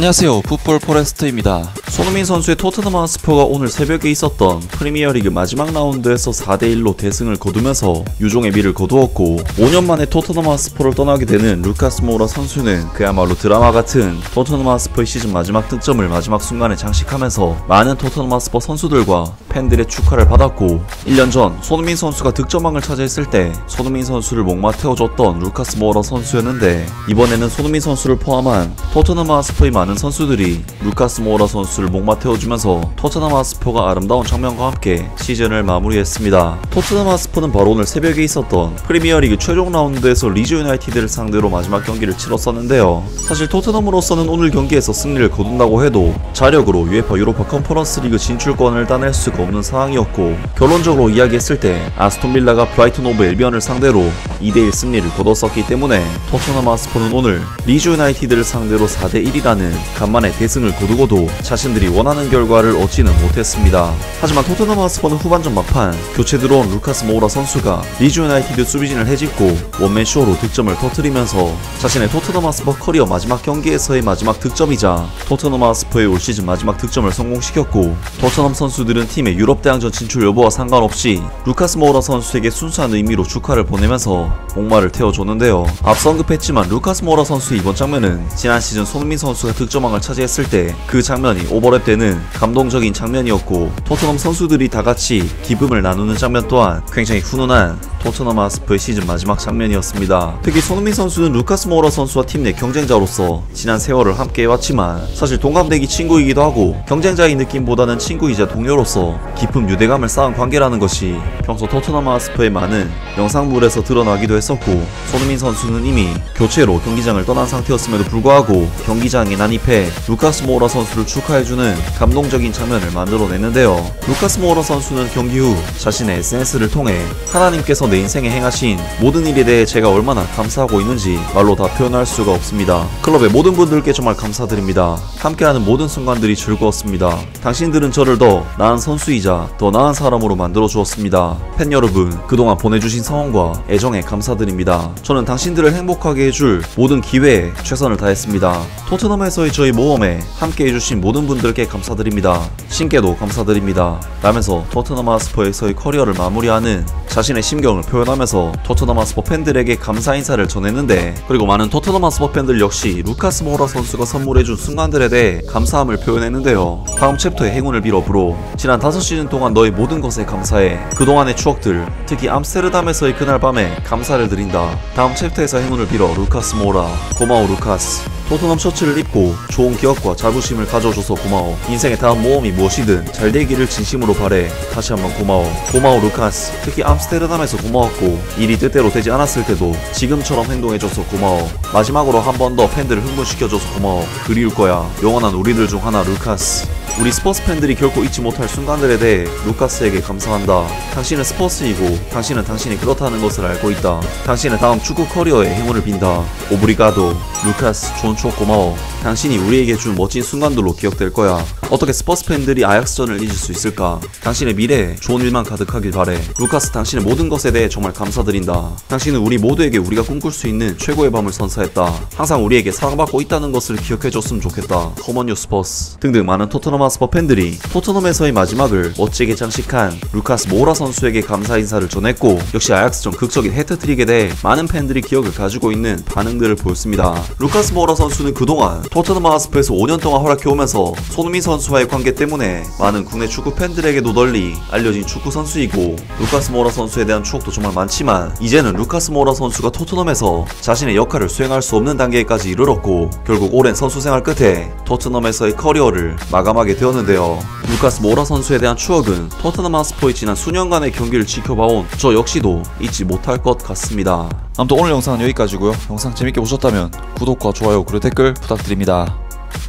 안녕하세요, 풋볼 포레스트입니다. 손흥민 선수의 토트넘 핫스퍼가 오늘 새벽에 있었던 프리미어리그 마지막 라운드에서 4대1로 대승을 거두면서 유종의 미를 거두었고 5년 만에 토트넘 핫스퍼를 떠나게 되는 루카스 모우라 선수는 그야말로 드라마 같은 토트넘 핫스퍼의 시즌 마지막 득점을 마지막 순간에 장식하면서 많은 토트넘 핫스퍼 선수들과 팬들의 축하를 받았고, 1년 전 손흥민 선수가 득점왕을 차지했을 때 손흥민 선수를 목마 태워줬던 루카스 모우라 선수였는데, 이번에는 손흥민 선수를 포함한 토트넘 핫스퍼의 많은 선수들이 루카스 모우라 선수를 목마 태워주면서 토트넘 핫스퍼가 아름다운 장면과 함께 시즌을 마무리했습니다. 토트넘 핫스퍼는 바로 오늘 새벽에 있었던 프리미어리그 최종 라운드에서 리즈 유나이티드를 상대로 마지막 경기를 치렀었는데요. 사실 토트넘으로서는 오늘 경기에서 승리를 거둔다고 해도 자력으로 UEFA 유로파 컨퍼런스 리그 진출권을 따낼 수가 없는 상황이었고, 결론적으로 이야기했을 때 아스톤빌라가 브라이튼 오브 앨비언을 상대로 2대1 승리를 거뒀었기 때문에 토트넘 핫스퍼는 오늘 리즈 유나이티드를 상대로 4대1이라는 간만에 대승을 거두고도 자신들이 원하는 결과를 얻지는 못했습니다. 하지만 토트넘 핫스퍼는 후반전 막판 교체 들어온 루카스 모우라 선수가 리즈 유나이티드 수비진을 해집고 원맨쇼로 득점을 터뜨리면서 자신의 토트넘 핫스퍼 커리어 마지막 경기에서의 마지막 득점이자 토트넘 핫스퍼의 올 시즌 마지막 득점을 성공시켰고, 토트넘 선수들은 팀의 유럽대항전 진출 여부와 상관없이 루카스 모우라 선수에게 순수한 의미로 축하를 보내면서 목마를 태워줬는데요. 앞서 언급했지만 루카스 모우라 선수의 이번 장면은 지난 시즌 손흥민 선수가 득점왕을 차지했을 때 그 장면이 오버랩되는 감동적인 장면이었고, 토트넘 선수들이 다같이 기쁨을 나누는 장면 또한 굉장히 훈훈한 토트넘 핫스퍼의 시즌 마지막 장면이었습니다. 특히 손흥민 선수는 루카스 모우라 선수와 팀 내 경쟁자로서 지난 세월을 함께 해왔지만, 사실 동갑내기 친구이기도 하고 경쟁자의 느낌보다는 친구이자 동료로서 깊은 유대감을 쌓은 관계라는 것이 평소 토트넘 핫스퍼의 많은 영상물에서 드러나기도 했었고, 손흥민 선수는 이미 교체로 경기장을 떠난 상태였음에도 불구하고 경기장에 난입해 루카스 모우라 선수를 축하해주는 감동적인 장면을 만들어냈는데요. 루카스 모우라 선수는 경기 후 자신의 SNS를 통해 하나님께서 내 인생에 행하신 모든 일에 대해 제가 얼마나 감사하고 있는지 말로 다 표현할 수가 없습니다. 클럽의 모든 분들께 정말 감사드립니다. 함께하는 모든 순간들이 즐거웠습니다. 당신들은 저를 더 나은 선수이자 더 나은 사람으로 만들어 주었습니다. 팬 여러분, 그동안 보내주신 성원과 애정에 감사드립니다. 저는 당신들을 행복하게 해줄 모든 기회에 최선을 다했습니다. 토트넘에서의 저희 모험에 함께 해주신 모든 분들께 감사드립니다. 신께도 감사드립니다. 라면서 토트넘 핫스퍼에서의 커리어를 마무리하는 자신의 심경을 표현하면서 토트넘 핫스퍼 팬들에게 감사 인사를 전했는데, 그리고 많은 토트넘 핫스퍼 팬들 역시 루카스 모우라 선수가 선물해준 순간들에 대해 감사함을 표현했는데요. 다음 챕터의 행운을 빌어보로, 지난 5시즌 동안 너의 모든 것에 감사해. 그동안의 추억들, 특히 암스테르담에서의 그날 밤에 감사를 드린다. 다음 챕터에서 행운을 빌어 루카스 모우라. 고마워 루카스. 토트넘 셔츠를 입고 좋은 기억과 자부심을 가져줘서 고마워. 인생의 다음 모험이 무엇이든 잘 되기를 진심으로 바래. 다시 한번 고마워. 고마워 루카스. 특히 암스테르담에서 고마웠고, 일이 뜻대로 되지 않았을 때도 지금처럼 행동해줘서 고마워. 마지막으로 한 번 더 팬들을 흥분시켜줘서 고마워. 그리울 거야. 영원한 우리들 중 하나 루카스. 우리 스포츠 팬들이 결코 잊지 못할 순간들에 대해 루카스에게 감사한다. 당신은 스포츠이고 당신은 당신이 그렇다는 것을 알고 있다. 당신은 다음 축구 커리어에 행운을 빈다. 오브리가도 루카스. 좋은 추억 고마워. 당신이 우리에게 준 멋진 순간들로 기억될 거야. 어떻게 스퍼스 팬들이 아약스전을 잊을 수 있을까? 당신의 미래에 좋은 일만 가득하길 바래. 루카스, 당신의 모든 것에 대해 정말 감사드린다. 당신은 우리 모두에게 우리가 꿈꿀 수 있는 최고의 밤을 선사했다. 항상 우리에게 사랑받고 있다는 것을 기억해줬으면 좋겠다. 커먼유 스퍼스. 등등 많은 토트넘 핫스퍼 팬들이 토트넘에서의 마지막을 멋지게 장식한 루카스 모우라 선수에게 감사 인사를 전했고, 역시 아약스전 극적인 해트트릭에 대해 많은 팬들이 기억을 가지고 있는 반응들을 보였습니다. 루카스 모우라 선수는 그동안 토트넘 핫스퍼에서 5년 동안 활약해오면서 손흥민 선수와의 관계 때문에 많은 국내 축구 팬들에게도 널리 알려진 축구 선수이고, 루카스 모우라 선수에 대한 추억도 정말 많지만, 이제는 루카스 모우라 선수가 토트넘에서 자신의 역할을 수행할 수 없는 단계까지 이르렀고, 결국 오랜 선수 생활 끝에 토트넘에서의 커리어를 마감하게 되었는데요. 루카스 모우라 선수에 대한 추억은 토트넘 핫스퍼의 지난 수년간의 경기를 지켜봐온 저 역시도 잊지 못할 것 같습니다. 아무튼 오늘 영상은 여기까지고요. 영상 재밌게 보셨다면 구독과 좋아요 그리고 댓글 부탁드립니다.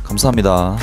감사합니다.